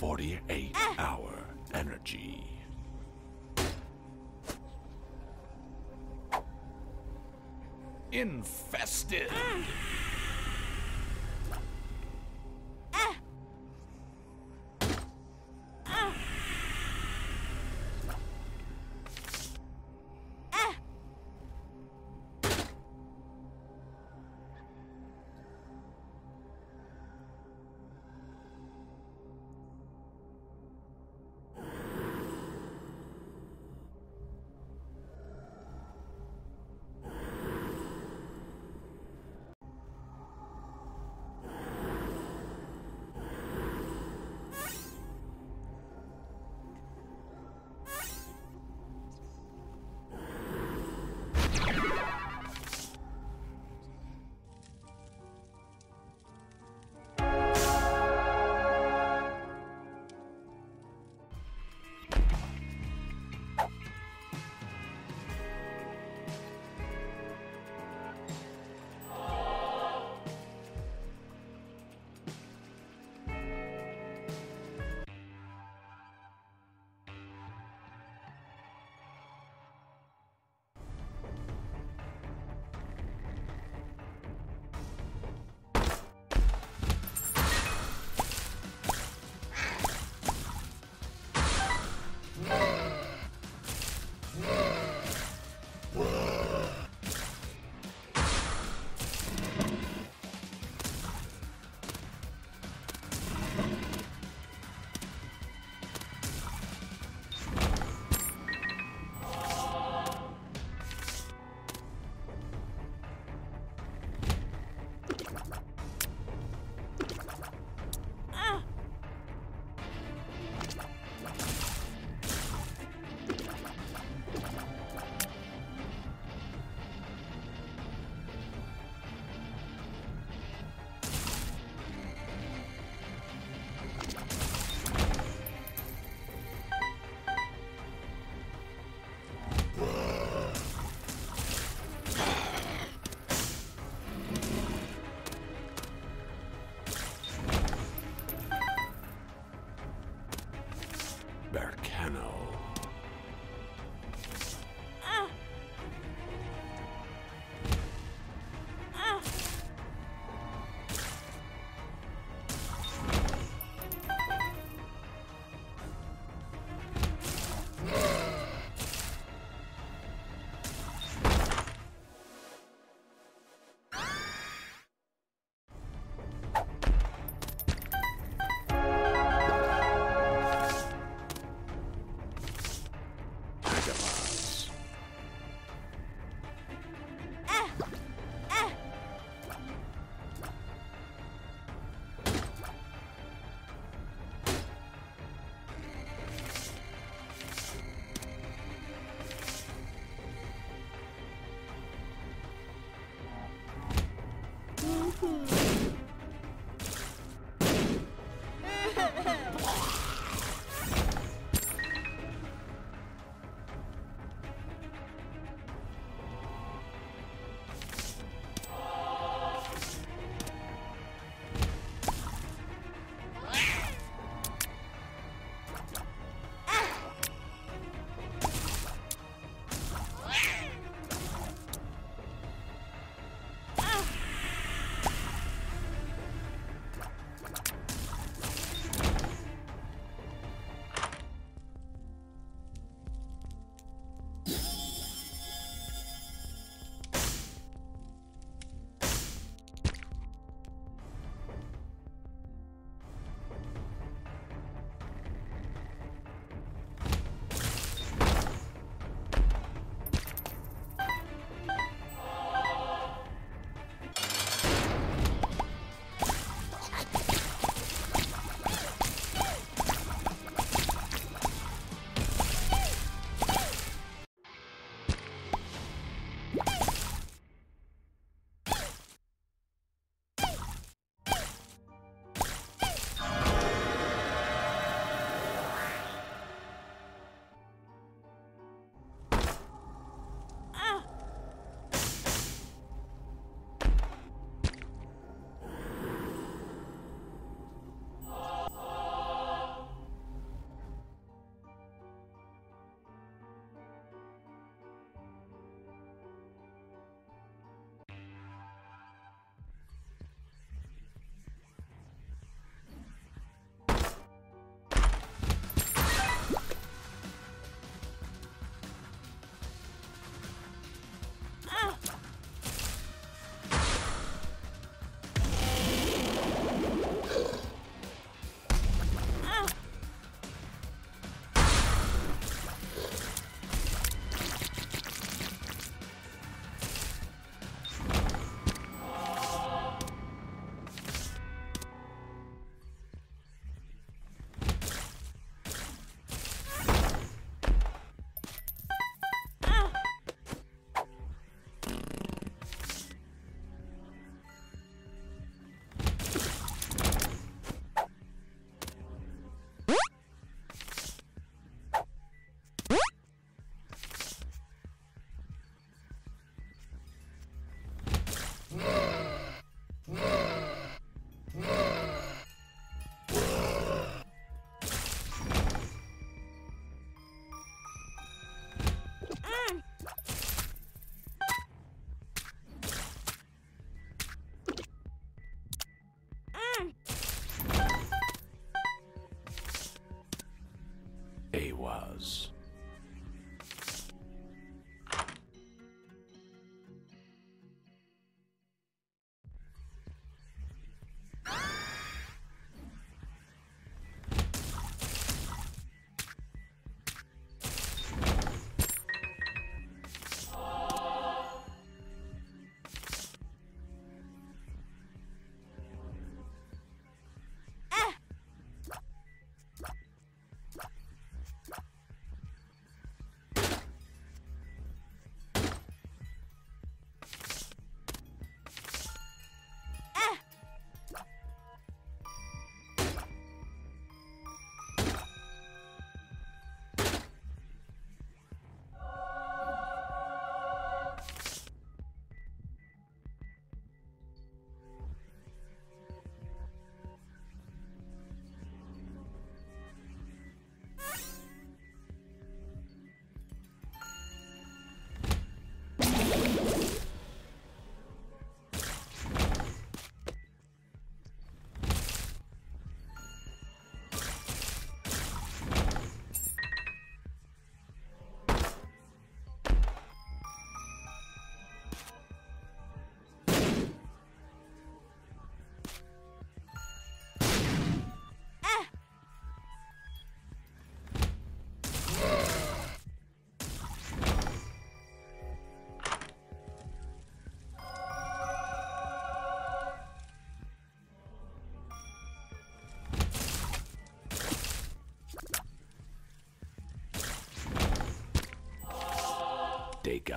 48-hour energy. Infested. dégâts.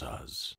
Answers.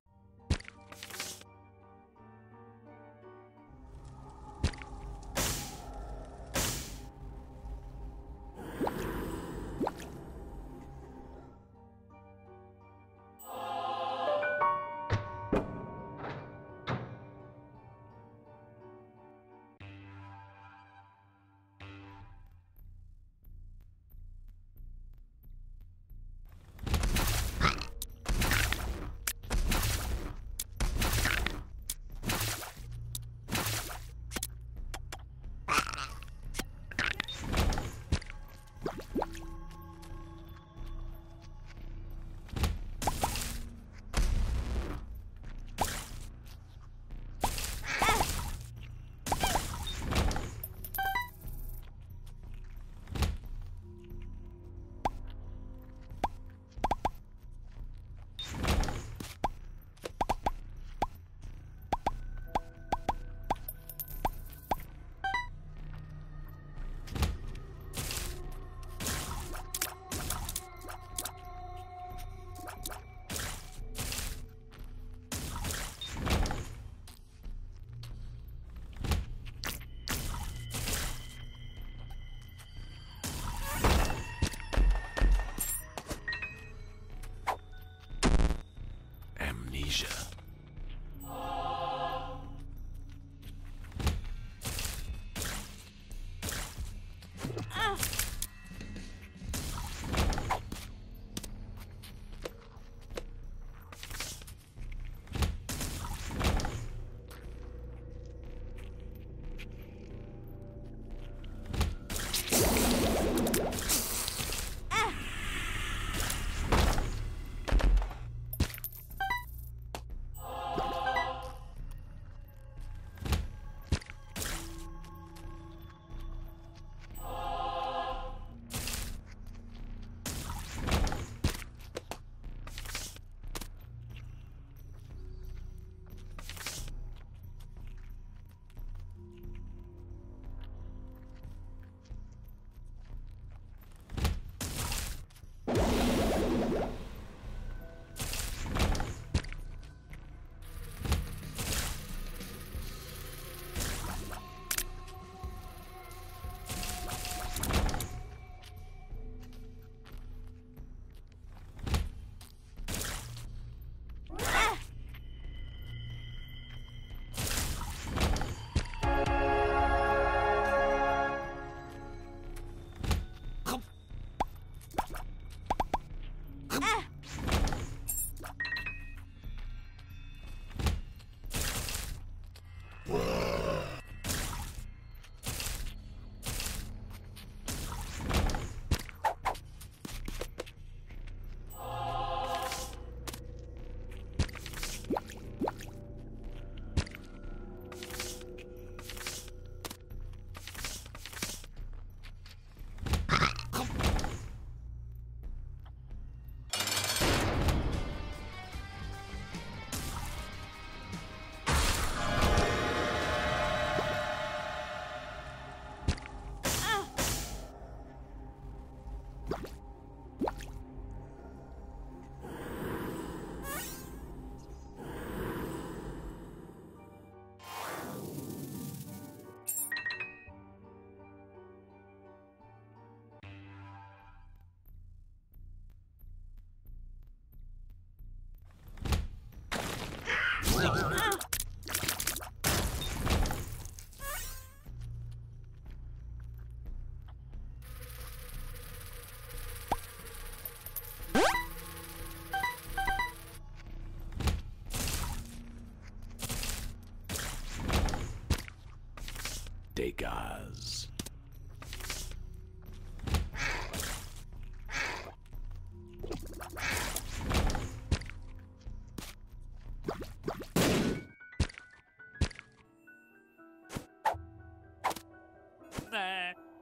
stars.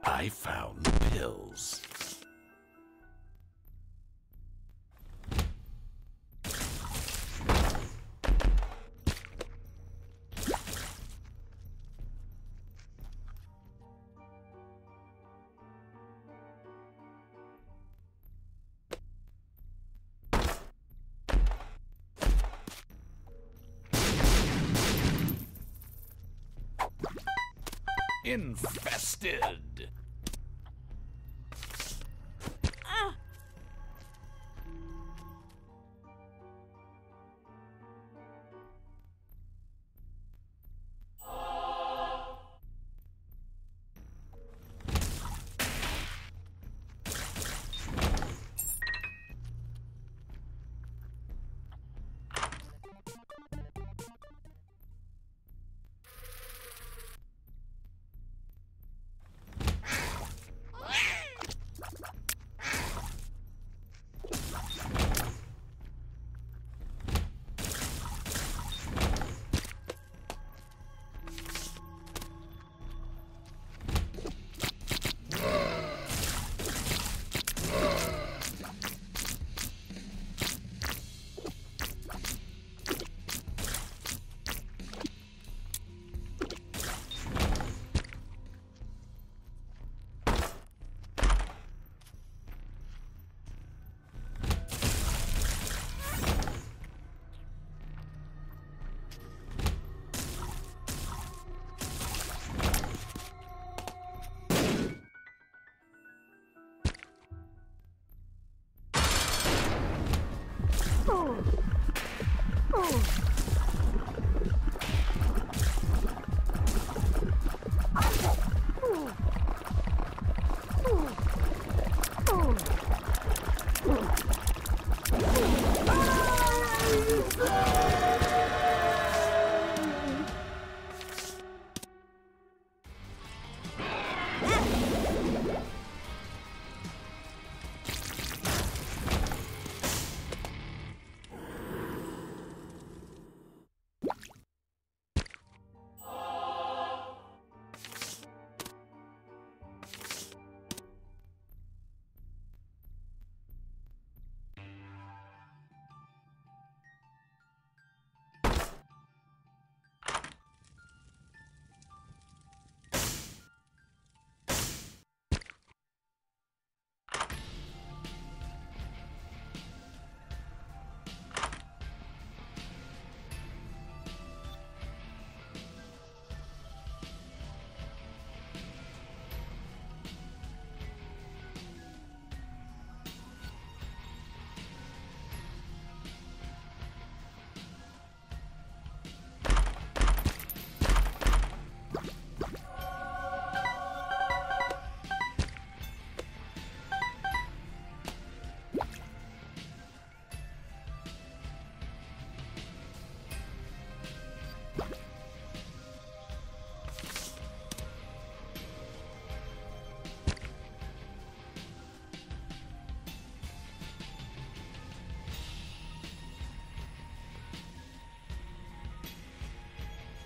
I found pills. Infested.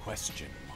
Question mark.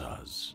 answers.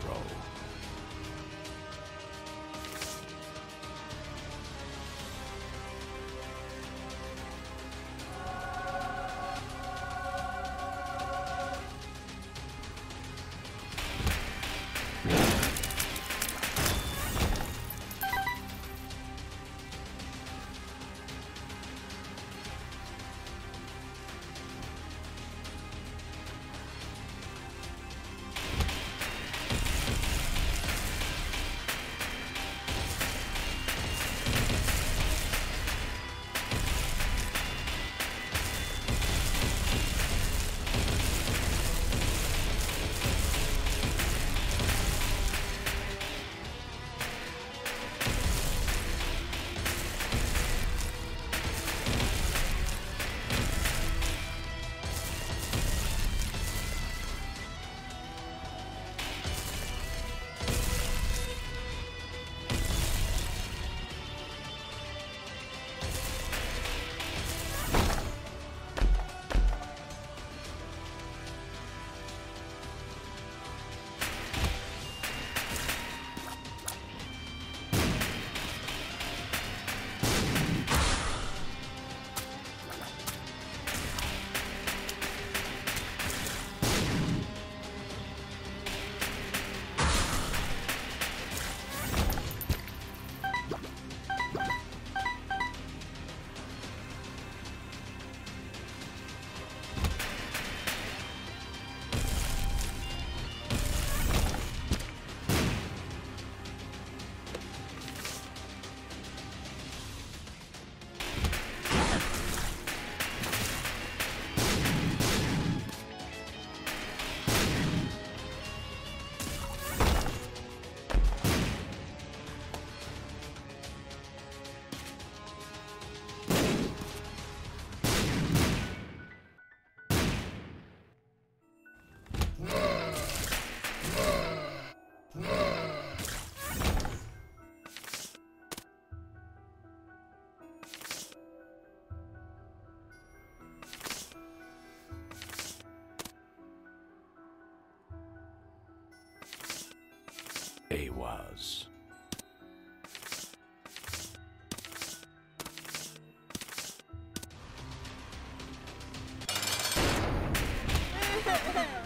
throw. They was.